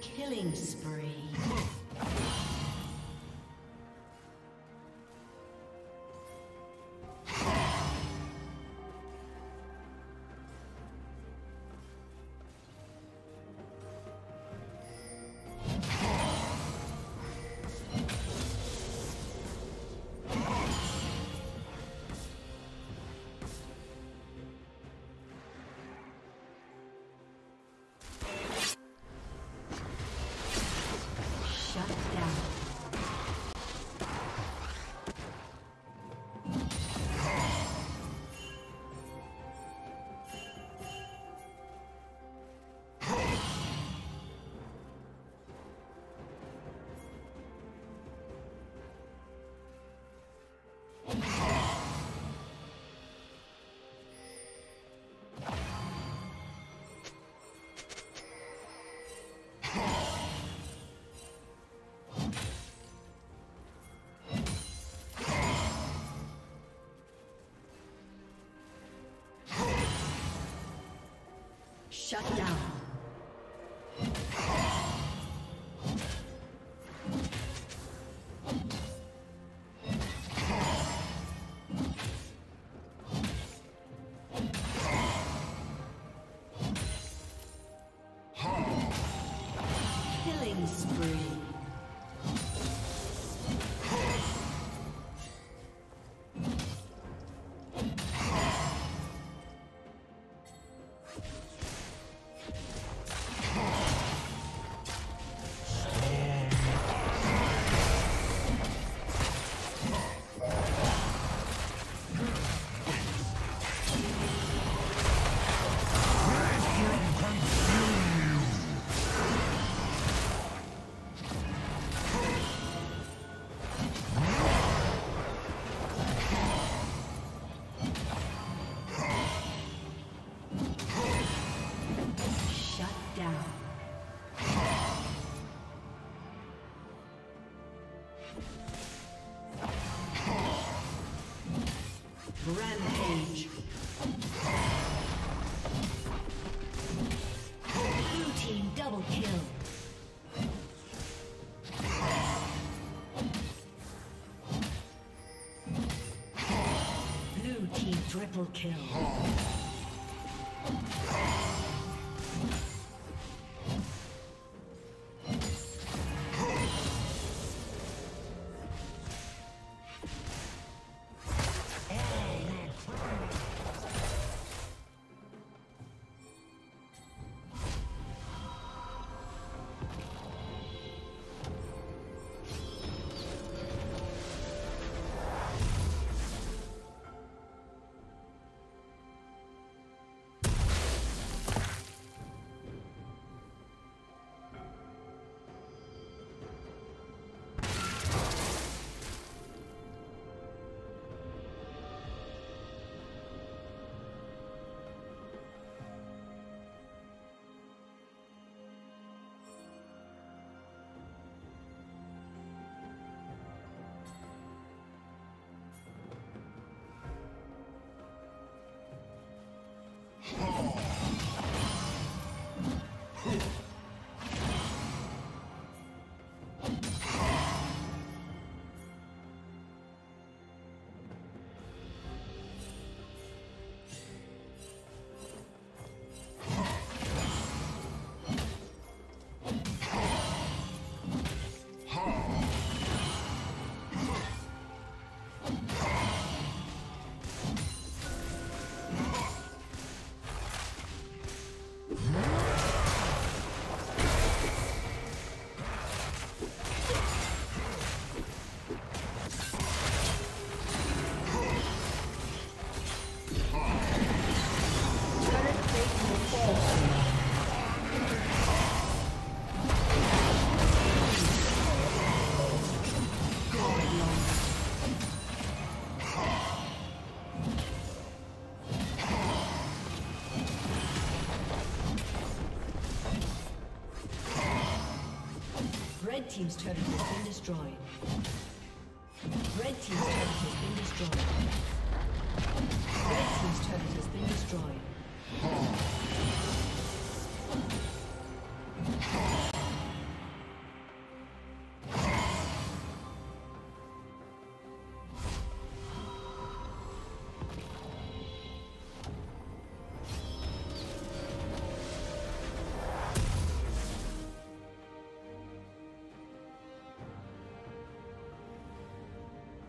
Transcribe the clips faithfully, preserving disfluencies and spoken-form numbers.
Killing spree. Shut down. Killing spree. Rampage. Blue team double kill. Blue team triple kill. team's turret has been destroyed. Red team's turret has been destroyed. Red team's turret has been destroyed.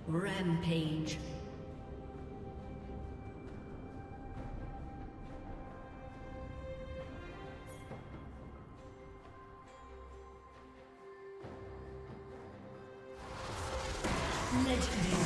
Rampage. Legendary.